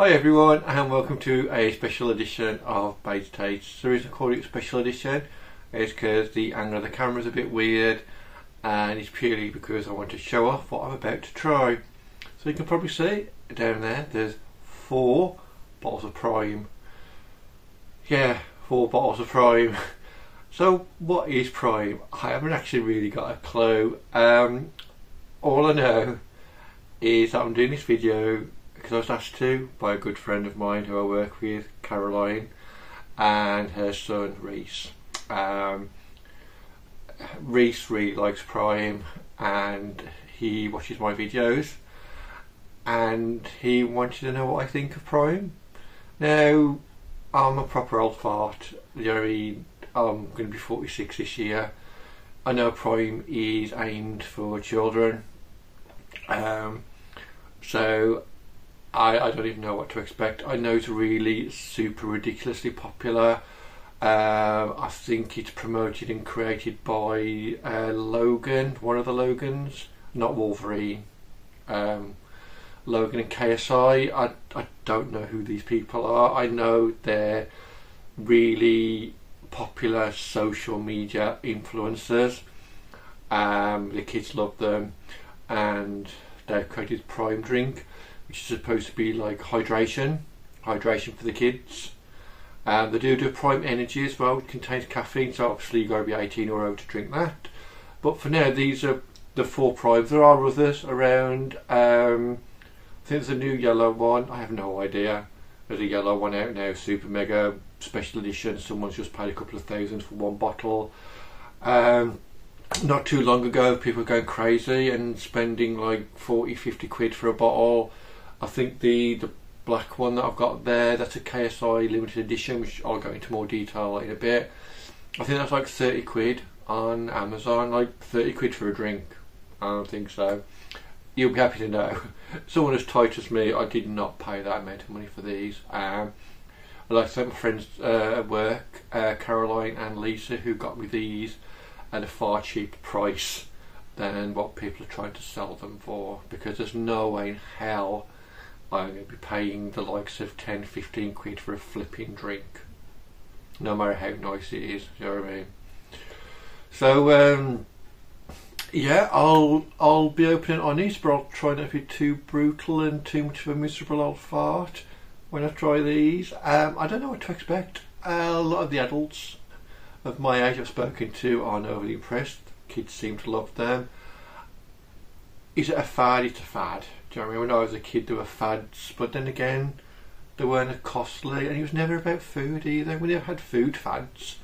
Hi everyone, and welcome to a special edition of Bates Tastes. The reason I call it special edition is because the angle of the camera is a bit weird, and it's purely because I want to show off what I'm about to try. So you can probably see down there, there's 4 bottles of Prime. Yeah, 4 bottles of Prime. So what is Prime? I haven't actually really got a clue. All I know is that I'm doing this video because I was asked to by a good friend of mine who I work with, Caroline, and her son Reece. Reece really likes Prime and he watches my videos, and he wanted to know what I think of Prime. Now, I'm a proper old fart. You know what I mean? I'm going to be 46 this year. I know Prime is aimed for children, so I don't even know what to expect. I know it's really super ridiculously popular. I think it's promoted and created by Logan, one of the Logans, not Wolverine. Logan and KSI. I don't know who these people are. I know they're really popular social media influencers. The kids love them, and they've created Prime Drink, which is supposed to be like hydration for the kids. They do Prime Energy as well, it contains caffeine, so obviously you've got to be 18 or over to drink that. But for now, these are the 4 Primes. There are others around. I think there's a new yellow one, I have no idea. There's a yellow one out now, super mega special edition, someone's just paid a couple of thousand for 1 bottle. Not too long ago, people were going crazy and spending like 40, 50 quid for a bottle. I think the black one that I've got there, that's a KSI limited edition, which I'll go into more detail in a bit. I think that's like 30 quid on Amazon, like 30 quid for a drink. I don't think so. You'll be happy to know. Someone as tight as me, I did not pay that amount of money for these. Like I said, my friends at work, Caroline and Lisa, who got me these at a far cheaper price than what people are trying to sell them for, because there's no way in hell I'm going to be paying the likes of 10, 15 quid for a flipping drink, no matter how nice it is, you know what I mean? So yeah, I'll be open and honest, but I'll try not to be too brutal and too much of a miserable old fart when I try these. I don't know what to expect. A lot of the adults of my age I've spoken to aren't overly impressed. Kids seem to love them. Is it a fad? It's a fad. Do you know what I mean? When I was a kid there were fads, but then again they weren't costly, and it was never about food either. We never had food fads.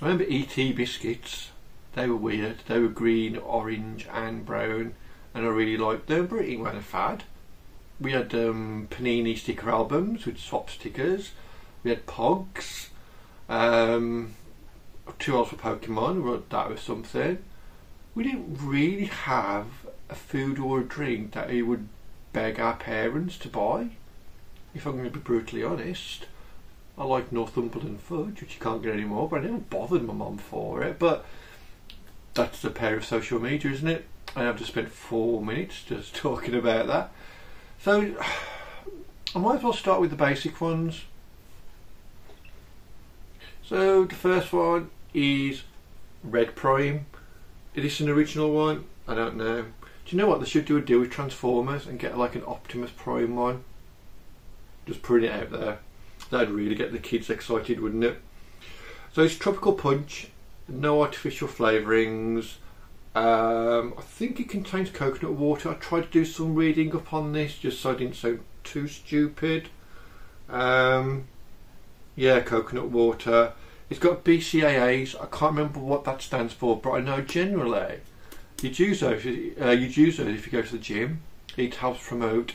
I remember E.T. Biscuits. They were weird. They were green, orange and brown, and I really liked them, but it wasn't a fad. We had Panini sticker albums with swap stickers. We had Pogs. 2 hours for Pokemon, that was something. We didn't really have a food or a drink that we would beg our parents to buy, if I'm going to be brutally honest. I like Northumberland fudge, which you can't get anymore, but I never bothered my mum for it. But that's the power of social media, isn't it? And I've just spent 4 minutes just talking about that. So I might as well start with the basic ones. So the first one is Red Prime. Is this an original one? I don't know. Do you know what? They should do a deal with Transformers and get like an Optimus Prime one. Just putting it out there. That'd really get the kids excited, wouldn't it? So it's tropical punch, no artificial flavourings. I think it contains coconut water. I tried to do some reading up on this just so I didn't sound too stupid. Yeah, coconut water. It's got BCAAs. I can't remember what that stands for, but I know generally you'd use those if you go to the gym. It helps promote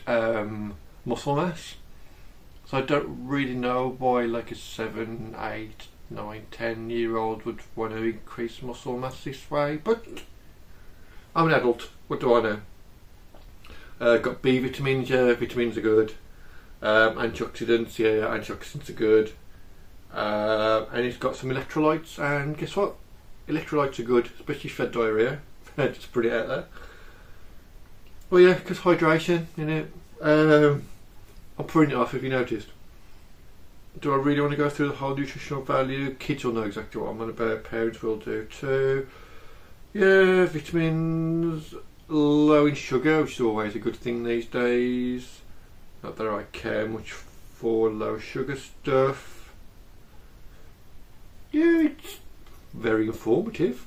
muscle mass. So I don't really know why like a 7, 8, 9, 10-year-old would want to increase muscle mass this way, but I'm an adult. What do I know? Got B vitamins. Yeah, vitamins are good. Antioxidants. Yeah, antioxidants are good. And it's got some electrolytes, and guess what? Electrolytes are good, especially if you had diarrhea. Just put it out there. Well, yeah, because hydration, you know. I'll print it off if you noticed. Do I really want to go through the whole nutritional value? Kids will know exactly what I'm on about, parents will do too. Yeah, vitamins, low in sugar, which is always a good thing these days. Not that I care much for low sugar stuff. Yeah, it's very informative.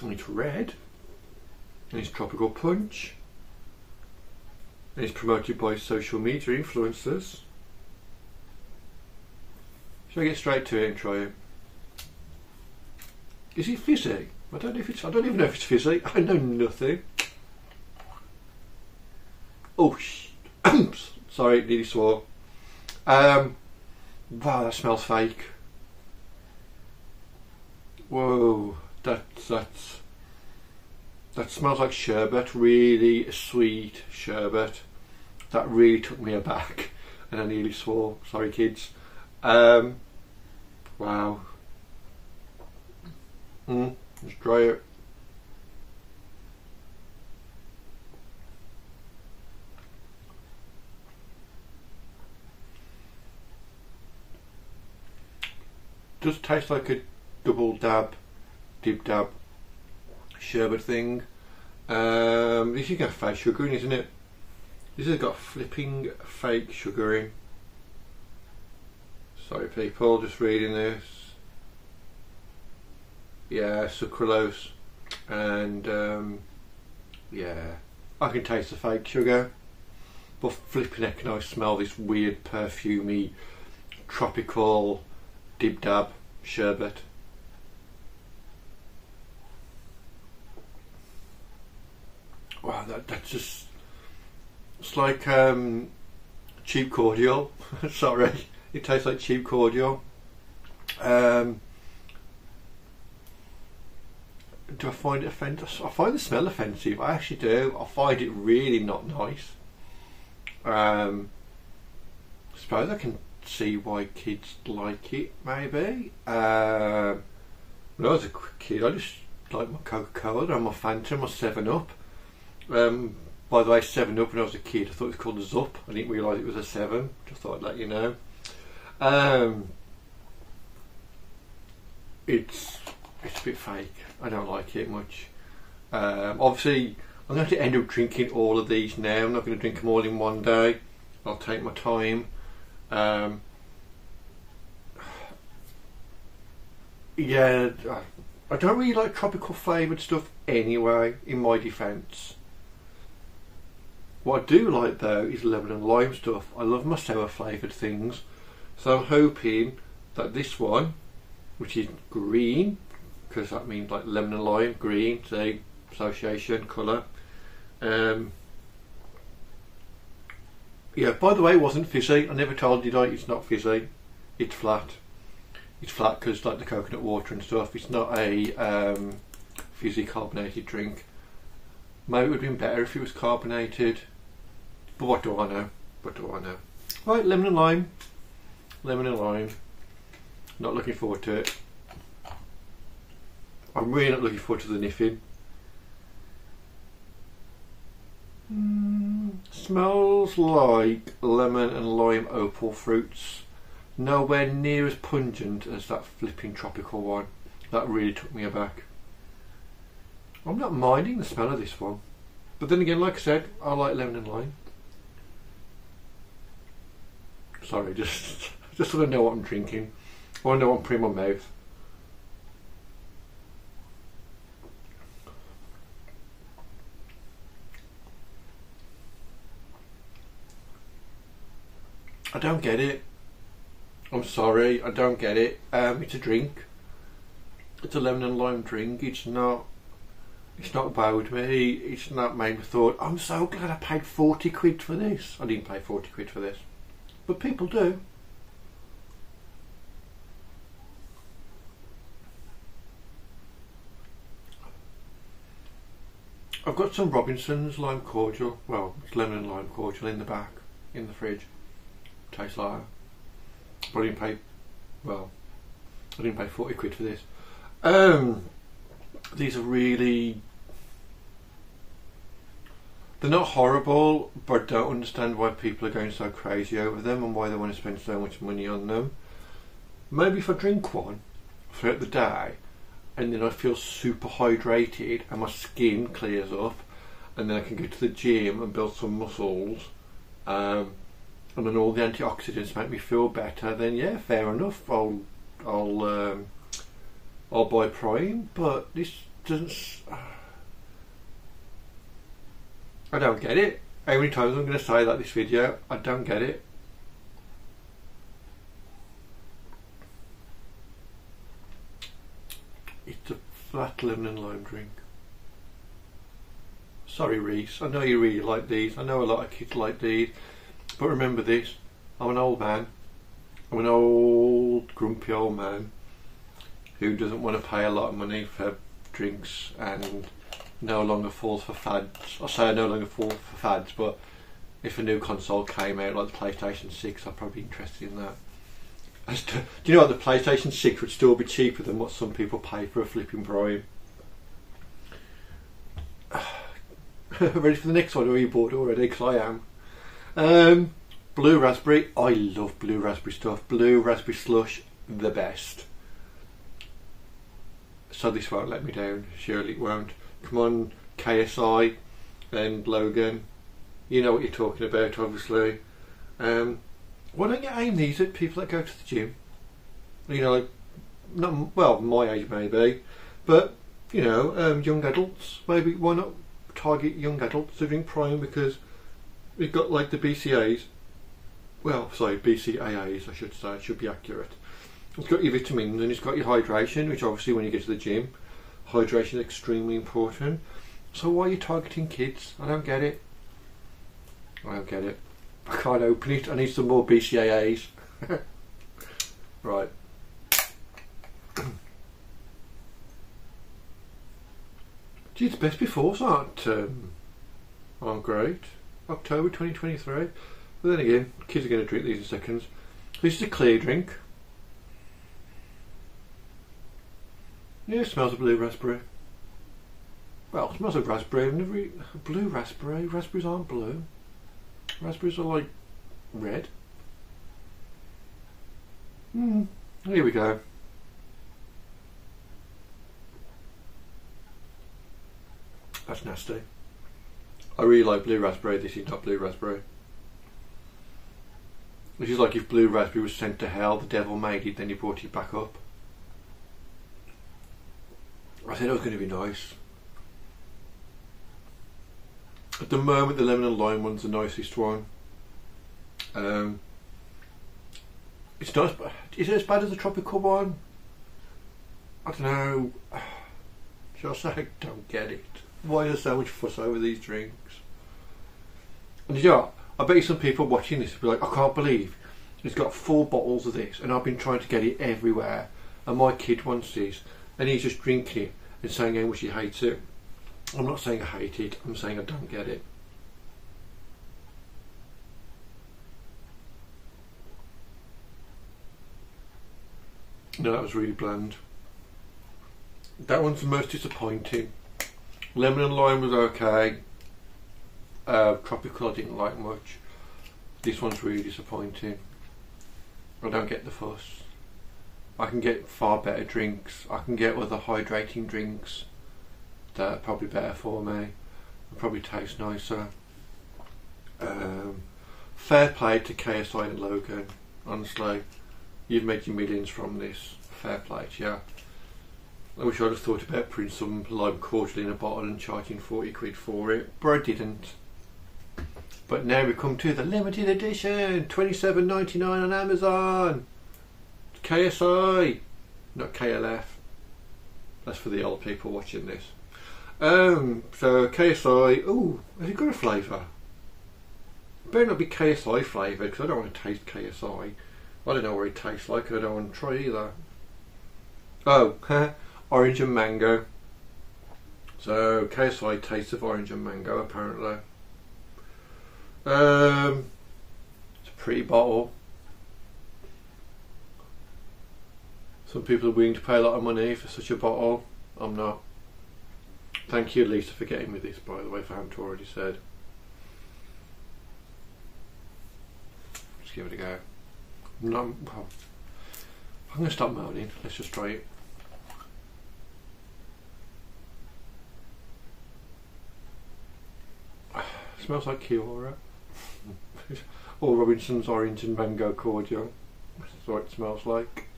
And it's red. And it's tropical punch. And it's promoted by social media influencers. Shall I get straight to it and try it? Is it fizzy? I don't know if it's. I don't even know if it's fizzy. I know nothing. Oh, sorry, nearly swore. Wow, that smells fake. Whoa, that smells like sherbet. Really sweet sherbet. That really took me aback, and I nearly swore. Sorry, kids. Wow. Let's try it. Does taste like a double dab, dip dab sherbet thing. This is got fake sugar in, isn't it? This has got flipping fake sugar in. Sorry people, just reading this. Yeah, sucralose, and yeah, I can taste the fake sugar, but flipping heck, can I smell this weird perfumey, tropical, dib dab sherbet. Wow, that's just, it's like cheap cordial. Sorry, it tastes like cheap cordial. Do I find it offensive? I find the smell offensive. I actually do. I find it really not nice. I suppose I can see why kids like it, maybe. When I was a kid, I just liked my Coca-Cola and my Fanta, my 7up. By the way, 7up when I was a kid, I thought it was called a Zup. I didn't realise it was a 7. Just thought I'd let you know. It's a bit fake. I don't like it much. Obviously, I'm going to end up drinking all of these now. I'm not going to drink them all in one day. I'll take my time. Yeah, I don't really like tropical flavoured stuff anyway, in my defence. What I do like though is lemon and lime stuff. I love my sour flavoured things. So I'm hoping that this one, which is green, because that means like lemon and lime, green, say, association, colour. Yeah, by the way, it wasn't fizzy. I never told you, like, it's not fizzy. It's flat. It's flat because like the coconut water and stuff. It's not a fizzy carbonated drink. Maybe it would have been better if it was carbonated. But what do I know? What do I know? Right, lemon and lime. Lemon and lime. Not looking forward to it. I'm really not looking forward to the niffing. Smells like lemon and lime opal fruits. Nowhere near as pungent as that flipping tropical one. That really took me aback. I'm not minding the smell of this one. But then again, like I said, I like lemon and lime. Sorry, just want to know what I'm drinking. I want to know what I'm putting in my mouth. I don't get it. I'm sorry, I don't get it. It's a drink. It's a lemon and lime drink. It's not wowed me. It's not made me thought, I'm so glad I paid 40 quid for this. I didn't pay 40 quid for this. But people do. I've got some Robinson's lime cordial. Well, it's lemon and lime cordial in the back, in the fridge. Tastes like that. But I didn't pay, well, I didn't pay 40 quid for this. These are really, They're not horrible, but I don't understand why people are going so crazy over them and why they want to spend so much money on them. Maybe if I drink one throughout the day and then I feel super hydrated and my skin clears up and then I can go to the gym and build some muscles, and then all the antioxidants make me feel better, then yeah, fair enough, I'll buy Prime, but this doesn't... I don't get it. How many times I'm going to say that this video? I don't get it. It's a flat lemon and lime drink. Sorry Reece, I know you really like these. I know a lot of kids like these. But remember this, I'm an old man. I'm an old, grumpy old man who doesn't want to pay a lot of money for drinks and no longer falls for fads. I say I no longer fall for fads, but if a new console came out like the PlayStation 6, I'd probably be interested in that. Do you know what, the PlayStation 6 would still be cheaper than what some people pay for a flipping Prime. Ready for the next one, or are you bored already? Because I am. Blue raspberry. I love blue raspberry stuff. Blue raspberry slush, the best. So this won't let me down, surely it won't. Come on, KSI and Logan, you know what you're talking about, obviously. Why don't you aim these at people that go to the gym? You know, like, not, well, my age maybe, but, you know, young adults, maybe. Why not target young adults who drink Prime, because we've got like the BCAAs, well, sorry, BCAAs I should say, it should be accurate. It's got your vitamins and it's got your hydration, which obviously when you get to the gym, hydration is extremely important. So why are you targeting kids? I don't get it. I don't get it. I can't open it. I need some more BCAAs. Right. Gee, it's best befores aren't great. October 2023. But then again, kids are going to drink these in seconds. This is a clear drink. Yeah, it smells of blue raspberry. Well, it smells of raspberry. I've never eaten blue raspberry. Raspberries aren't blue. Raspberries are like red. Hmm, here we go. That's nasty. I really like blue raspberry. This is not blue raspberry. This is like if blue raspberry was sent to hell, the devil made it, then he brought it back up. I said it was going to be nice. At the moment, the lemon and lime one's the nicest one. It's not as bad. Is it as bad as the tropical one? I don't know. Just I don't get it. Why is there so much fuss over these drinks? And you know what? I bet you some people watching this will be like, I can't believe it's got 4 bottles of this and I've been trying to get it everywhere and my kid wants this. And he's just drinking it and saying how much he hates it. I'm not saying I hate it, I'm saying I don't get it. No, that was really bland. That one's the most disappointing. Lemon and lime was okay. Tropical I didn't like much. This one's really disappointing. I don't get the fuss. I can get far better drinks. I can get other hydrating drinks that are probably better for me and probably taste nicer. Fair play to KSI and Logan. Honestly, you've made your millions from this. Fair play to you. I wish I'd have thought about putting some lime cordial in a bottle and charging 40 quid for it, but I didn't. But now we come to the limited edition, £27.99 on Amazon. KSI, not KLF. That's for the old people watching this. So KSI, ooh, has it got a flavour? It better not be KSI flavoured because I don't want to taste KSI. I don't know what it tastes like and I don't want to try either. Oh, orange and mango. So KSI tastes of orange and mango apparently. It's a pretty bottle. Some people are willing to pay a lot of money for such a bottle. I'm not. Thank you Lisa for getting me this, by the way, if I haven't already said. Let's give it a go. Well, I'm going to stop moaning. Let's just try it. It smells like Kiora. Or Robinson's Orange and Mango Cordial. That's what it smells like.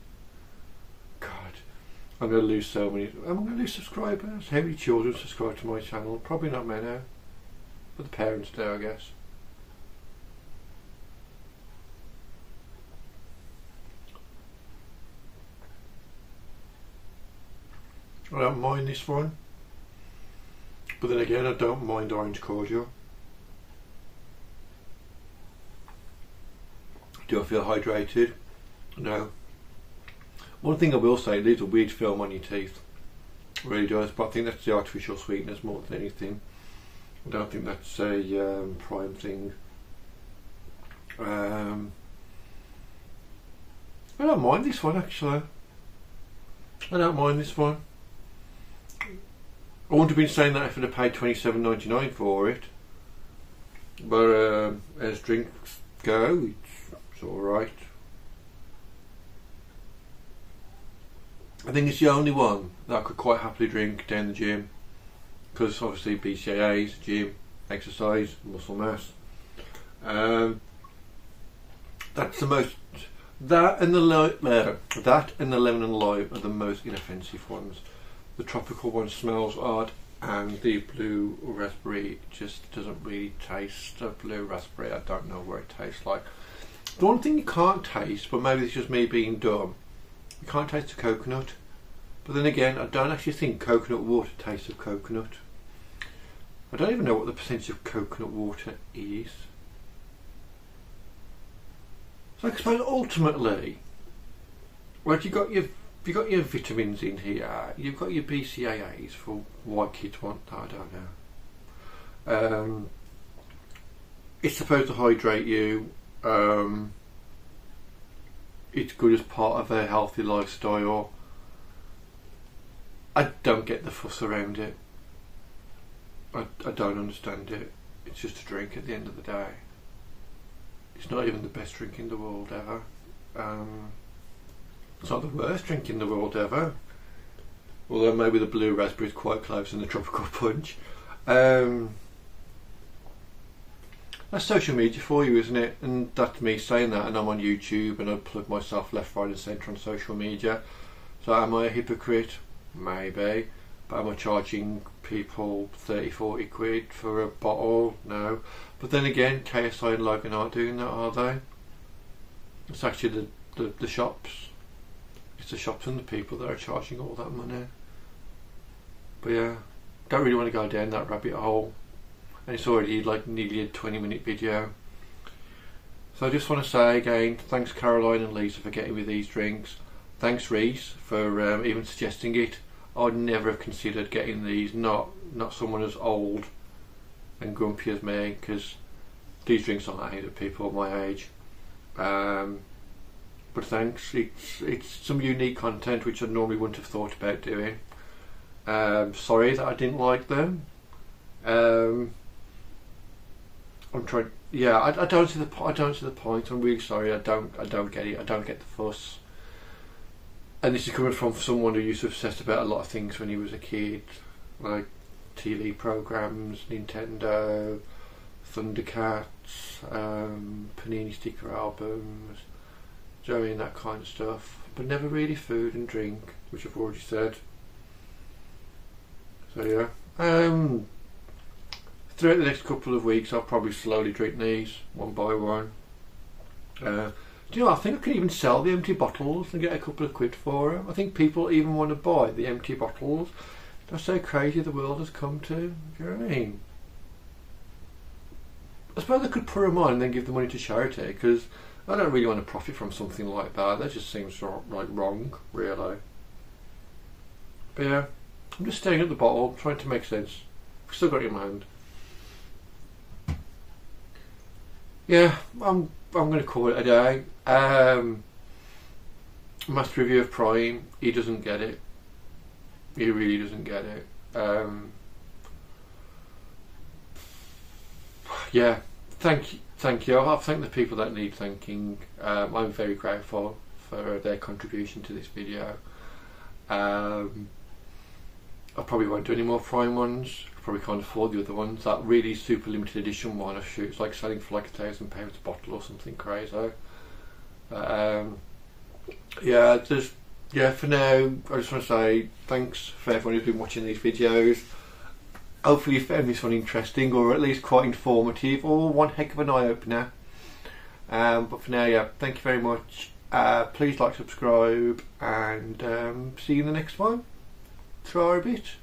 God, I'm going to lose so many. I'm going to lose subscribers. How many children subscribe to my channel? Probably not many. But the parents do, I guess. I don't mind this one, but then again I don't mind orange cordial. Do I feel hydrated? No. One thing I will say, it leaves a weird film on your teeth. It really does, but I think that's the artificial sweetness more than anything. I don't think that's a prime thing. I don't mind this one actually. I don't mind this one. I wouldn't have been saying that if I'd have paid £27.99 for it, but as drinks go, it's alright. I think it's the only one that I could quite happily drink down the gym, because obviously BCAAs, gym, exercise, muscle mass. That's the most. That and the lemon and lime are the most inoffensive ones. The tropical one smells odd, and the blue raspberry just doesn't really taste a blue raspberry. I don't know what it tastes like. The one thing you can't taste, but maybe it's just me being dumb, you can't taste the coconut. But then again, I don't actually think coconut water tastes of coconut. I don't even know what the percentage of coconut water is. So I suppose ultimately, well, you've got your vitamins in here, you've got your BCAAs for why kids want that, I don't know. It's supposed to hydrate you, it's good as part of a healthy lifestyle. I don't get the fuss around it. I don't understand it. It's just a drink at the end of the day. It's not even the best drink in the world ever. It's not the worst drink in the world ever, although maybe the blue raspberry is quite close and the tropical punch. That's social media for you, isn't it? And that's me saying that, and I'm on YouTube and I plug myself left, right and centre on social media. So am I a hypocrite? Maybe. But am I charging people 30-40 quid for a bottle? No. But then again, KSI and Logan aren't doing that, are they? It's actually the shops. It's the shops and the people that are charging all that money. But yeah, don't really want to go down that rabbit hole. And it's already like nearly a 20-minute video. So I just want to say again, thanks Caroline and Lisa for getting me these drinks. Thanks Reece for even suggesting it. I'd never have considered getting these, not someone as old and grumpy as me, because these drinks aren't aimed at people my age. But thanks, it's some unique content which I normally wouldn't have thought about doing. Sorry that I didn't like them. I'm trying. Yeah, I don't see the point. I'm really sorry. I don't get it. I don't get the fuss. And this is coming from someone who used to obsess about a lot of things when he was a kid, like TV programs, Nintendo, Thundercats, Panini sticker albums, doing that kind of stuff, but never really food and drink, which I've already said. So yeah, throughout the next couple of weeks I'll probably slowly drink these one by one. Do you know, I think I can even sell the empty bottles and get a couple of quid for them. I think people even want to buy the empty bottles. That's how crazy the world has come to. Do you know what I mean? I suppose I could put them on and then give the money to charity, because I don't really want to profit from something like that. That just seems like wrong, really. But yeah, I'm just staring at the bottle, trying to make sense. I've still got it in my hand. Yeah, I'm going to call it a day. Master review of Prime, he doesn't get it. He really doesn't get it. Yeah, thank you. Thank you. I'll have to thank the people that need thanking. I'm very grateful for their contribution to this video. I probably won't do any more Prime ones. I probably can't afford the other ones. That really super limited edition one, I shoot, it's like selling for like £1,000 a bottle or something crazy. Yeah, just yeah. For now, I just want to say thanks for everyone who's been watching these videos. Hopefully you found this one interesting, or at least quite informative, or one heck of an eye-opener. But for now, yeah, thank you very much. Please like, subscribe, and see you in the next one. Try a bit.